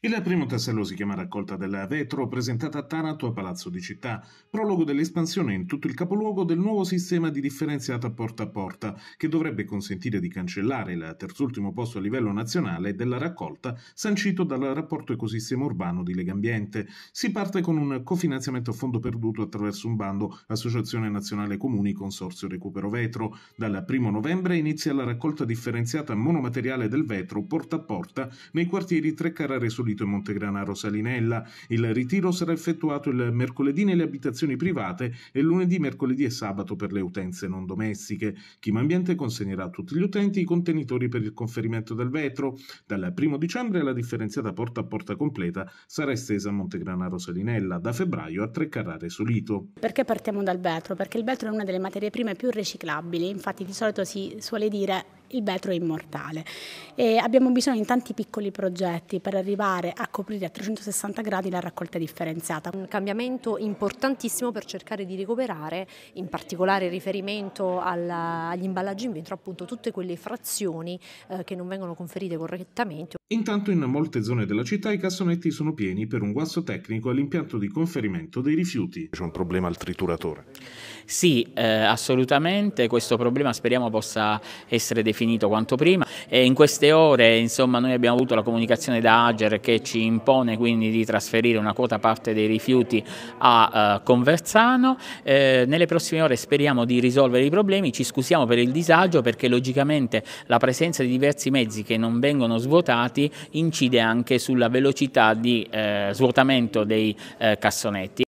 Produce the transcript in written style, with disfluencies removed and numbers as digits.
Il primo tassello si chiama Raccolta della Vetro, presentata a Taranto a Palazzo di Città, prologo dell'espansione in tutto il capoluogo del nuovo sistema di differenziata porta a porta, che dovrebbe consentire di cancellare il terzultimo posto a livello nazionale della raccolta sancito dal rapporto Ecosistema Urbano di Lega Ambiente. Si parte con un cofinanziamento a fondo perduto attraverso un bando Associazione Nazionale Comuni Consorzio Recupero Vetro. Dal 1° novembre inizia la raccolta differenziata monomateriale del vetro porta a porta nei quartieri Trecarre e Montegrana Rosalinella. Il ritiro sarà effettuato il mercoledì nelle abitazioni private e lunedì, mercoledì e sabato per le utenze non domestiche. Chimambiente consegnerà a tutti gli utenti i contenitori per il conferimento del vetro. Dal 1° dicembre la differenziata porta a porta completa sarà estesa a Montegrana Rosalinella, da febbraio a Trecarre e Solito. Perché partiamo dal vetro? Perché il vetro è una delle materie prime più riciclabili, infatti di solito si suole dire il vetro è immortale, e abbiamo bisogno di tanti piccoli progetti per arrivare a coprire a 360 gradi la raccolta differenziata. Un cambiamento importantissimo per cercare di recuperare, in particolare riferimento agli imballaggi in vetro, appunto tutte quelle frazioni che non vengono conferite correttamente. Intanto in molte zone della città i cassonetti sono pieni per un guasto tecnico all'impianto di conferimento dei rifiuti. C'è un problema al trituratore? Sì, assolutamente, questo problema speriamo possa essere definito quanto prima. E in queste ore insomma, noi abbiamo avuto la comunicazione da Ager che ci impone quindi di trasferire una quota parte dei rifiuti a Conversano. Nelle prossime ore speriamo di risolvere i problemi, ci scusiamo per il disagio perché logicamente la presenza di diversi mezzi che non vengono svuotati incide anche sulla velocità di svuotamento dei cassonetti.